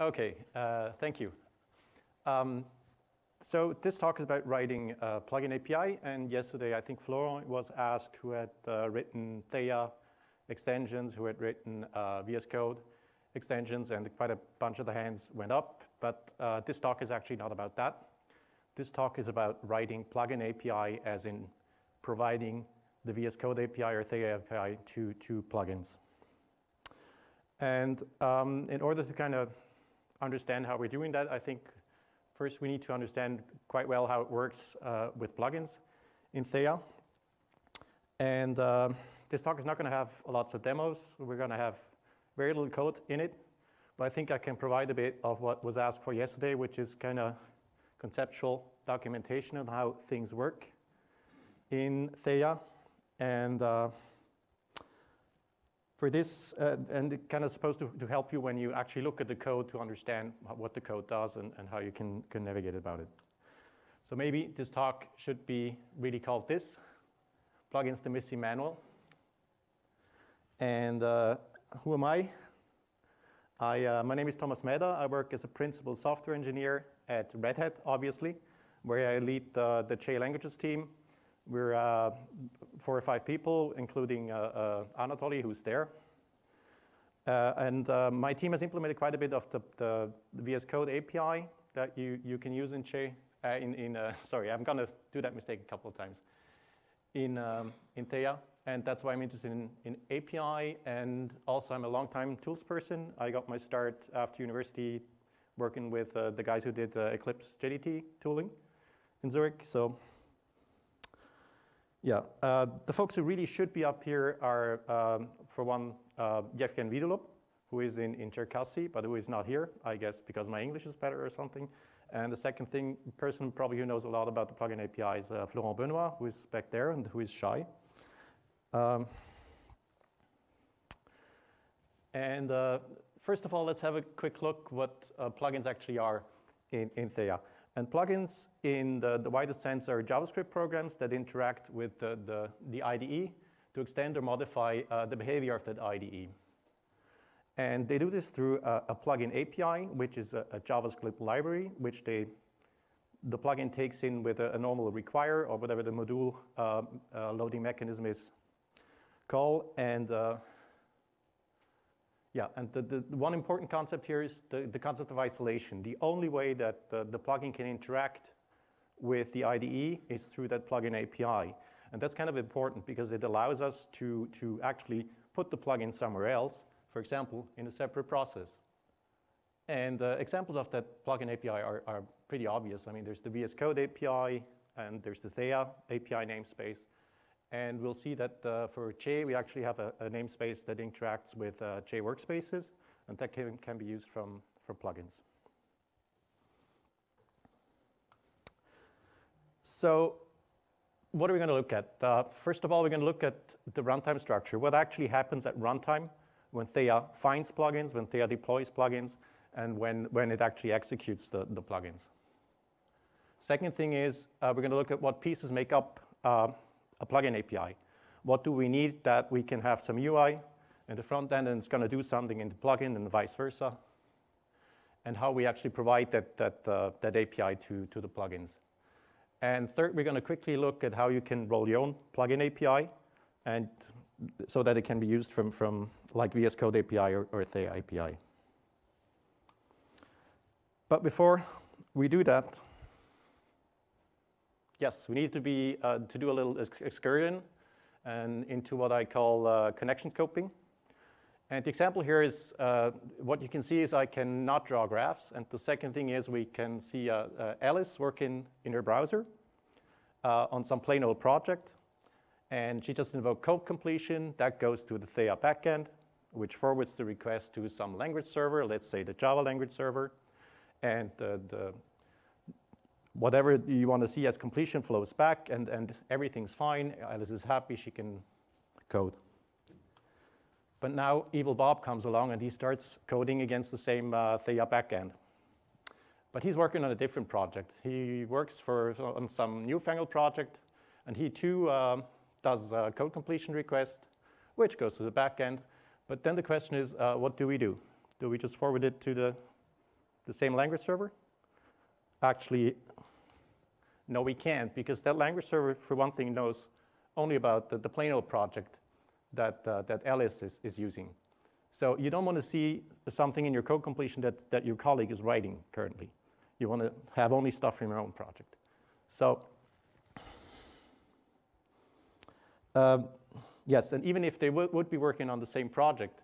Okay, thank you. So this talk is about writing a plugin API, and yesterday I think Florent was asked who had written Theia extensions, who had written VS Code extensions, and quite a bunch of the hands went up, but this talk is actually not about that. This talk is about writing plugin API, as in providing the VS Code API or Theia API to plugins. And in order to kind of understand how we're doing that, I think first we need to understand quite well how it works with plugins in Theia. And this talk is not going to have lots of demos. We're going to have very little code in it, but I think I can provide a bit of what was asked for yesterday, which is kind of conceptual documentation on how things work in Theia. And for this, and it kind of supposed to help you when you actually look at the code to understand what the code does and how you can navigate about it. So maybe this talk should be really called this, Plugins the Missing Manual. And who am I? My name is Thomas Mäder. I work as a principal software engineer at Red Hat, obviously, where I lead the Che languages team. We're 4 or 5 people, including Anatoly, who's there. My team has implemented quite a bit of the VS Code API that you can use in Che. Sorry, I'm gonna do that mistake a couple of times. In Theia, and that's why I'm interested in API, and also I'm a long-time tools person. I got my start after university working with the guys who did Eclipse JDT tooling in Zurich, so. Yeah, the folks who really should be up here are, for one, Yevgen Vidolop, who is in Cherkassy, but who is not here, I guess, because my English is better or something. And the second thing, person probably who knows a lot about the plugin API is Florent Benoit, who is back there and who is shy. First of all, let's have a quick look what plugins actually are in Theia. And plugins in the widest sense are JavaScript programs that interact with the IDE to extend or modify the behavior of that IDE. And they do this through a plugin API, which is a JavaScript library, which the plugin takes in with a normal require or whatever the module loading mechanism is called. And the one important concept here is the concept of isolation. The only way that the plugin can interact with the IDE is through that plugin API. And that's kind of important because it allows us to actually put the plugin somewhere else, for example, in a separate process. And examples of that plugin API are pretty obvious. I mean, there's the VS Code API, and there's the Theia API namespace. And we'll see that for Che, we actually have a namespace that interacts with Che workspaces, and that can be used from plugins. So what are we going to look at? First of all, we're going to look at the runtime structure, what actually happens at runtime when Theia finds plugins, when Theia deploys plugins, and when it actually executes the plugins. Second thing is we're going to look at what pieces make up a plugin API. What do we need that we can have some UI in the front end and it's going to do something in the plugin and vice versa, and how we actually provide that API to the plugins. And third, we're going to quickly look at how you can roll your own plugin API and so that it can be used from like VS Code API or Theia API. But before we do that, yes, we need to do a little excursion and into what I call connection scoping. And the example here is what you can see is I cannot draw graphs. And the second thing is we can see Alice working in her browser on some plain old project. And she just invoked code completion. That goes to the Theia backend, which forwards the request to some language server, let's say the Java language server. And whatever you want to see as completion flows back, and everything's fine. Alice is happy, she can code. But now evil Bob comes along and he starts coding against the same Theia backend. But he's working on a different project. He works on some newfangled project, and he too does a code completion request, which goes to the backend. But then the question is, what do we do? Do we just forward it to the the same language server? Actually, no, we can't, because that language server, for one thing, knows only about the plain old project that, that Alice is using. So you don't want to see something in your code completion that your colleague is writing currently. You want to have only stuff from your own project. So yes, and even if they would be working on the same project,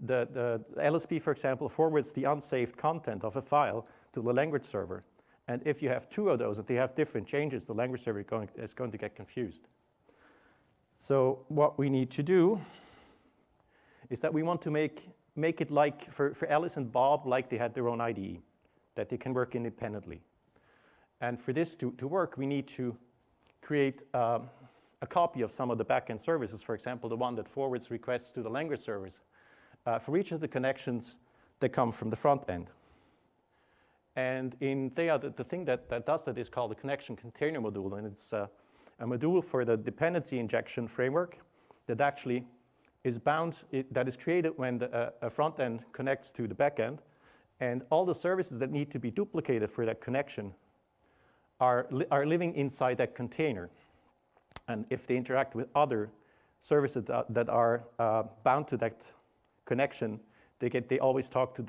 the LSP, for example, forwards the unsaved content of a file to the language server. And if you have two of those and they have different changes, the language server is going to get confused. So what we need to do is that we want to make it like, for Alice and Bob, like they had their own IDE, that they can work independently. And for this to work, we need to create a copy of some of the backend services, for example, the one that forwards requests to the language servers, for each of the connections that come from the front end. And in Theia, the thing that does that is called the connection container module, and it's a module for the dependency injection framework that actually is that is created when a front end connects to the back end, and all the services that need to be duplicated for that connection are living inside that container. And if they interact with other services that are bound to that connection, they always talk to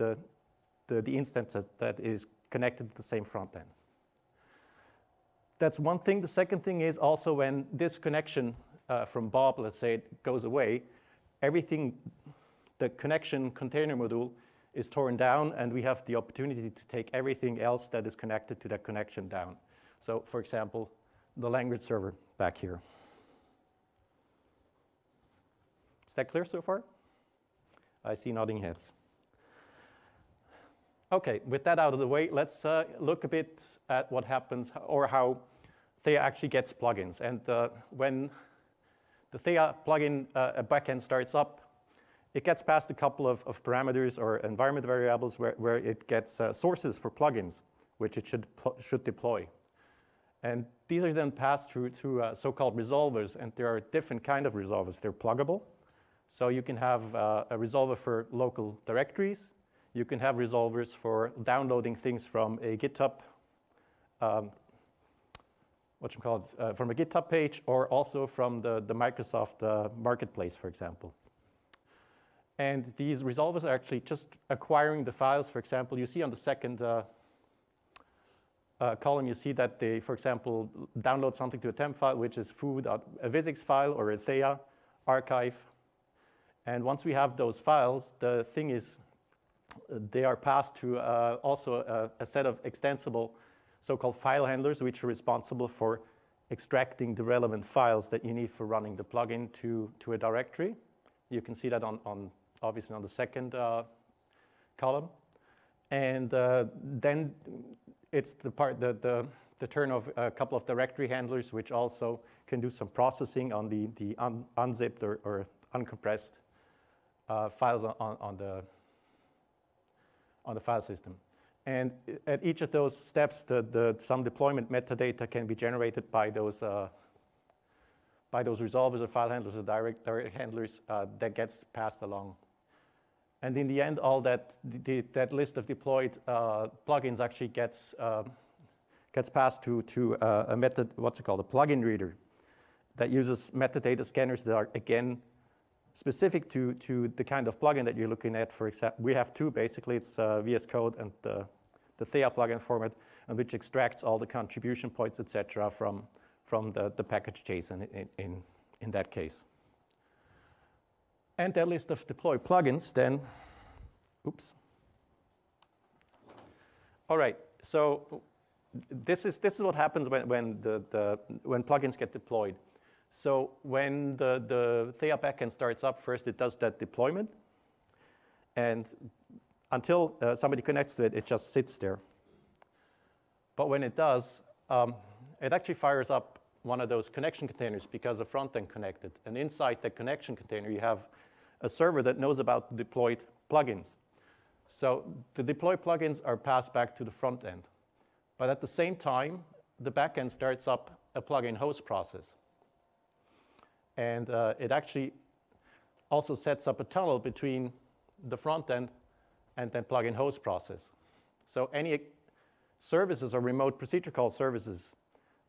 the instance that is connected to the same front end. That's one thing. The second thing is also when this connection from Bob, let's say, it goes away, everything, the connection container module is torn down, and we have the opportunity to take everything else that is connected to that connection down. So, for example, the language server back here. Is that clear so far? I see nodding heads. Okay, with that out of the way, let's look a bit at what happens or how Theia actually gets plugins. And when the Theia plugin backend starts up, it gets past a couple of parameters or environment variables where it gets sources for plugins, which it should deploy. And these are then passed through so-called resolvers, and there are different kind of resolvers. They're pluggable. So you can have a resolver for local directories. You can have resolvers for downloading things from a GitHub, from a GitHub page, or also from the Microsoft Marketplace, for example. And these resolvers are actually just acquiring the files. For example, you see on the second column, you see that they, for example, download something to a temp file, which is foo.a visix file or a Theia archive. And once we have those files, the thing is, they are passed to also a set of extensible so-called file handlers, which are responsible for extracting the relevant files that you need for running the plugin to a directory. You can see that obviously on the second column. And then it's the turn of a couple of directory handlers, which also can do some processing on the unzipped or uncompressed files on the file system. And at each of those steps, some deployment metadata can be generated by those resolvers or file handlers or direct handlers that gets passed along. And in the end, all that list of deployed plugins actually gets passed to a method, a plugin reader that uses metadata scanners that are, again, specific to the kind of plugin that you're looking at. For example, we have two, basically. It's VS Code and the Theia plugin format, and which extracts all the contribution points, et cetera, from the package JSON in that case. And that list of deployed plugins then, oops. All right, so this is what happens when plugins get deployed. So when the Theia backend starts up, first it does that deployment. And until somebody connects to it, it just sits there. But when it does, it actually fires up one of those connection containers because the front end connected. And inside that connection container, you have a server that knows about the deployed plugins. So the deployed plugins are passed back to the front end. But at the same time, the backend starts up a plugin host process. And it actually also sets up a tunnel between the front end and the plugin host process. So any services or remote procedure call services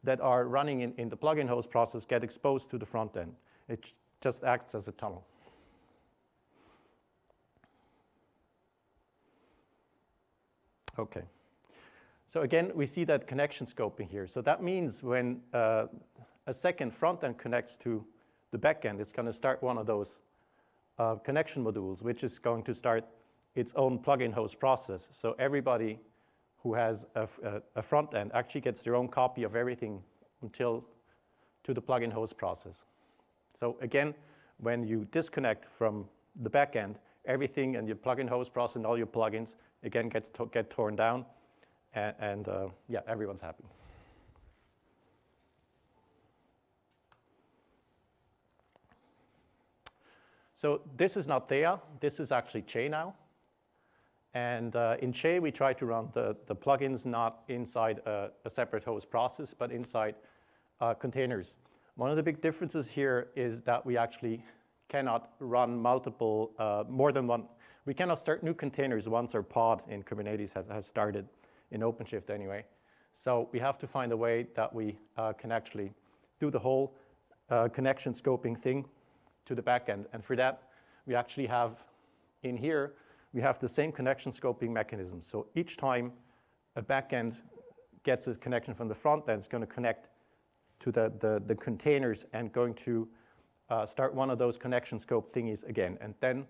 that are running in the plugin host process get exposed to the front end. It just acts as a tunnel. Okay. So again, we see that connection scoping here. So that means when a second front end connects to the back end, it's going to start one of those connection modules, which is going to start its own plugin host process. So everybody who has a front end actually gets their own copy of everything until to the plugin host process. So again, when you disconnect from the back end, everything and your plugin host process and all your plugins again get torn down, and yeah, everyone's happy. So this is not Theia. This is actually Che now. And in Che, we try to run the plugins not inside a separate host process, but inside containers. One of the big differences here is that we actually cannot run multiple, more than one. We cannot start new containers once our pod in Kubernetes has started, in OpenShift anyway. So we have to find a way that we can actually do the whole connection scoping thing to the back end. And for that, we actually have in here, we have the same connection scoping mechanism. So each time a backend gets a connection from the front end, it's going to connect to the containers and going to start one of those connection scope thingies again. And then,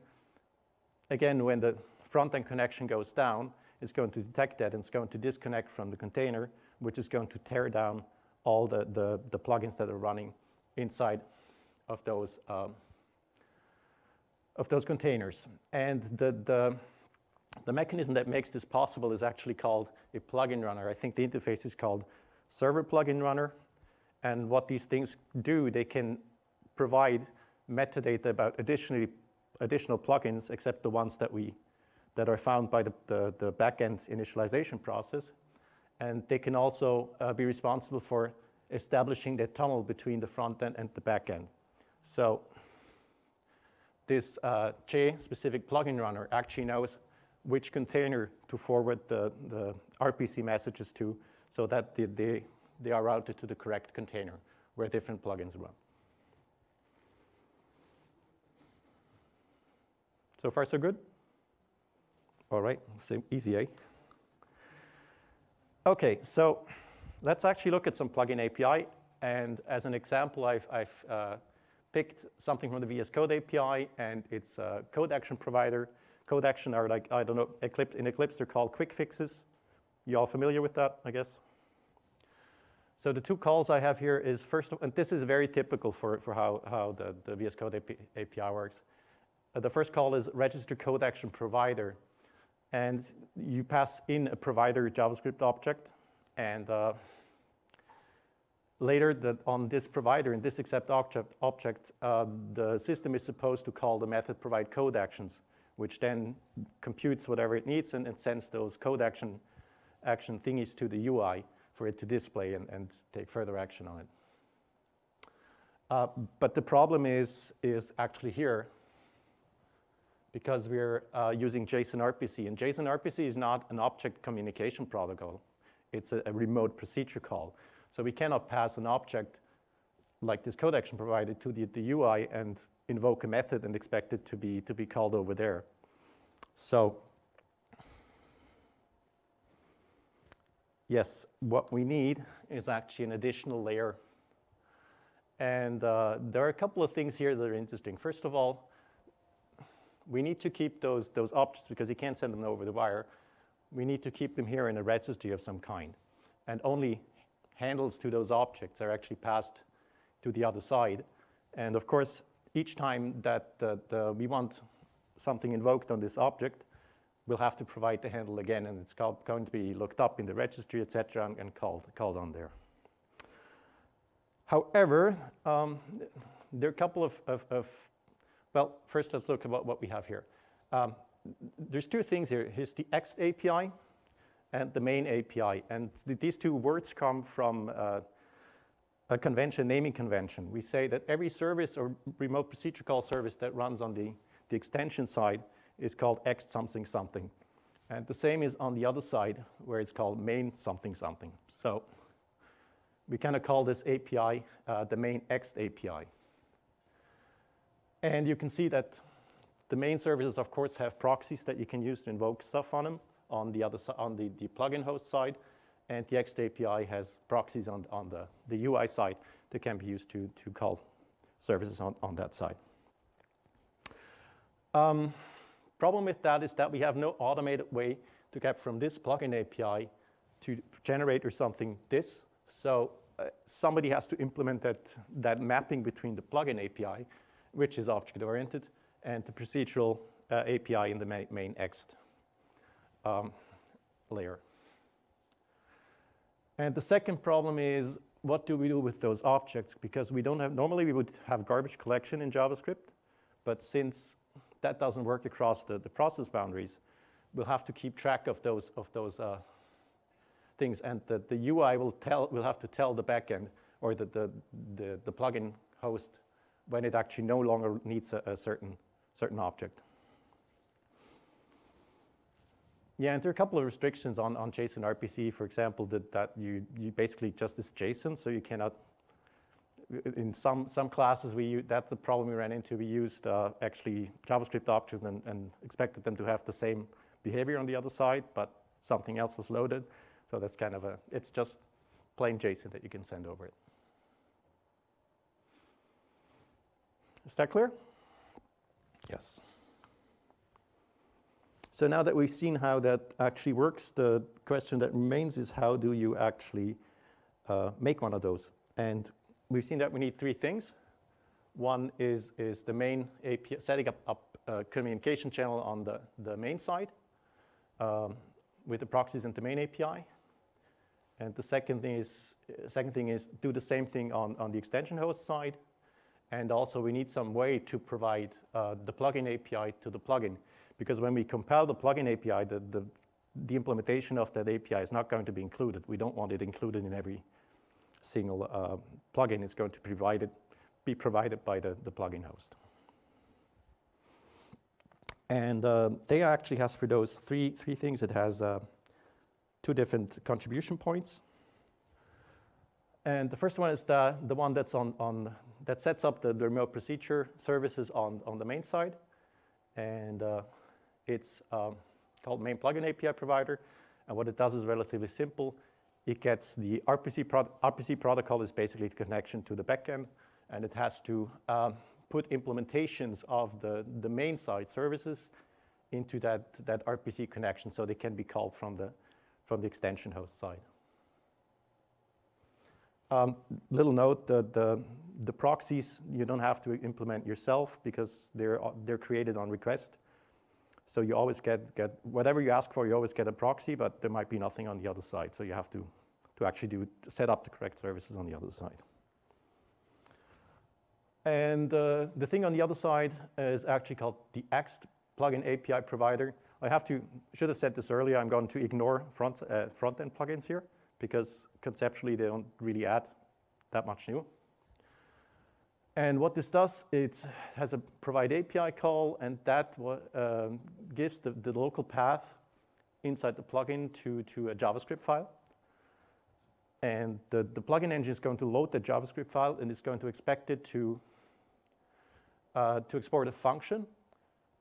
again, when the front end connection goes down, it's going to detect that and it's going to disconnect from the container, which is going to tear down all the plugins that are running inside of those containers. And the mechanism that makes this possible is actually called a plugin runner. I think the interface is called server plugin runner. And what these things do, they can provide metadata about additional plugins, except the ones that are found by the backend initialization process. And they can also be responsible for establishing the tunnel between the front end and the back end. So this Che specific plugin runner actually knows which container to forward the RPC messages to so that they are routed to the correct container where different plugins run. So far, so good? All right, same, easy, eh? OK, so let's actually look at some plugin API. And as an example, I've picked something from the VS Code API, and it's a code action provider. Code action are like, I don't know, Eclipse, in Eclipse, they're called quick fixes. You all familiar with that, I guess? So the two calls I have here is first, and this is very typical for how the VS Code API works. The first call is register code action provider. And you pass in a provider JavaScript object. And later on this provider, in this accept object, the system is supposed to call the method provide code actions, which then computes whatever it needs and sends those code action thingies to the UI for it to display and take further action on it. But the problem is actually here, because we're using JSON-RPC. And JSON-RPC is not an object communication protocol. It's a remote procedure call. So we cannot pass an object like this code action provider to the UI and invoke a method and expect it to be called over there. So yes, what we need is actually an additional layer. And there are a couple of things here that are interesting. First of all, we need to keep those objects, because you can't send them over the wire. We need to keep them here in a registry of some kind. And only handles to those objects are actually passed to the other side. And of course, each time that we want something invoked on this object, we'll have to provide the handle again. And it's going to be looked up in the registry, et cetera, and called on there. However, there are a couple of well, first let's look about what we have here. There's two things here. Here's the X API and the main API. And these two words come from a convention, naming convention. We say that every service or remote procedure call service that runs on the extension side is called X something something. And the same is on the other side, where it's called main something something. So we kind of call this API the main X API. And you can see that the main services, of course, have proxies that you can use to invoke stuff on them on the other side, on the plugin host side, and the X API has proxies on the UI side that can be used to call services on that side. Problem with that is that we have no automated way to get from this plugin API to generate or something this. So somebody has to implement that mapping between the plugin API, which is object-oriented, and the procedural API in the main ext layer. And the second problem is, what do we do with those objects? Because we don't have, normally we would have garbage collection in JavaScript, but since that doesn't work across the process boundaries, we'll have to keep track of those things, and the UI will have to tell the backend or the plugin host when it actually no longer needs a certain object. Yeah, and there are a couple of restrictions on JSON-RPC, for example, that you basically just is JSON, so you cannot, in some classes, that's the problem we ran into. We used actually JavaScript objects and expected them to have the same behavior on the other side, but something else was loaded. So that's kind of it's just plain JSON that you can send over it. Is that clear? Yes. So now that we've seen how that actually works, the question that remains is, how do you actually make one of those? And we've seen that we need three things. One is the main API, setting up a communication channel on the main side with the proxies and the main API. And the second thing is do the same thing on the extension host side. And also we need some way to provide the plugin API to the plugin. Because when we compile the plugin API, the implementation of that API is not going to be included. We don't want it included in every single plugin. It's going to be provided by the plugin host. And Theia actually has, for those three things, it has two different contribution points. And the first one is the one that's that sets up the remote procedure services on the main side. And it's called main plugin API provider. And what it does is relatively simple. It gets the RPC protocol is basically the connection to the backend, and it has to put implementations of the main side services into that RPC connection, so they can be called from the extension host side. Little note, the proxies you don't have to implement yourself, because they're created on request. So you always get whatever you ask for, you always get a proxy, but there might be nothing on the other side. So you have to actually set up the correct services on the other side. And the thing on the other side is actually called the Ext plugin API provider. I should have said this earlier, I'm going to ignore front-end plugins here, because conceptually they don't really add that much new. And what this does, it has a provide API call, and that gives the local path inside the plugin to a JavaScript file. And the plugin engine is going to load the JavaScript file, and it's going to expect it to export a function,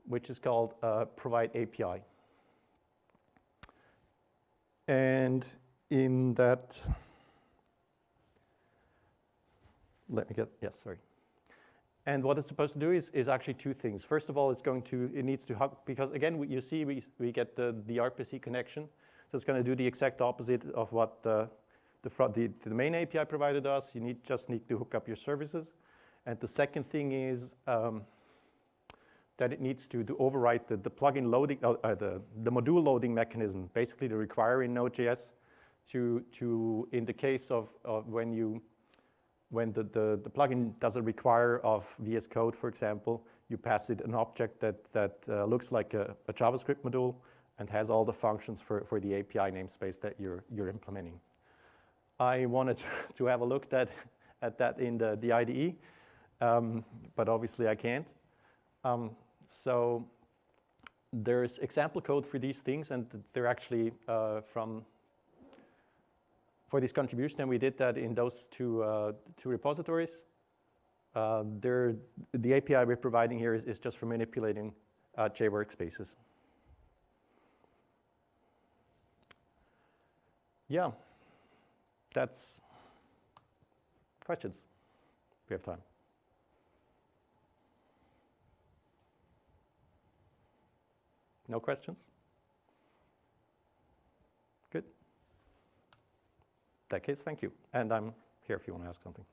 which is called provide API. And in that, And what it's supposed to do is actually two things. First of all, it needs to, because again, you see we get the RPC connection. So it's going to do the exact opposite of what the main API provider does. You just need to hook up your services. And the second thing is that it needs to override the plugin loading, the module loading mechanism, basically the require in Node.js to, in the case of when the plugin does a require of VS Code, for example, you pass it an object that looks like a JavaScript module and has all the functions for the API namespace that you're implementing. I wanted to have a look at that in the IDE, but obviously I can't. So there's example code for these things, and they're actually for this contribution, and we did that in those two repositories. The API we're providing here is just for manipulating J workspaces. Yeah, that's questions. We have time. No questions? Good. In that case, thank you. And I'm here if you want to ask something.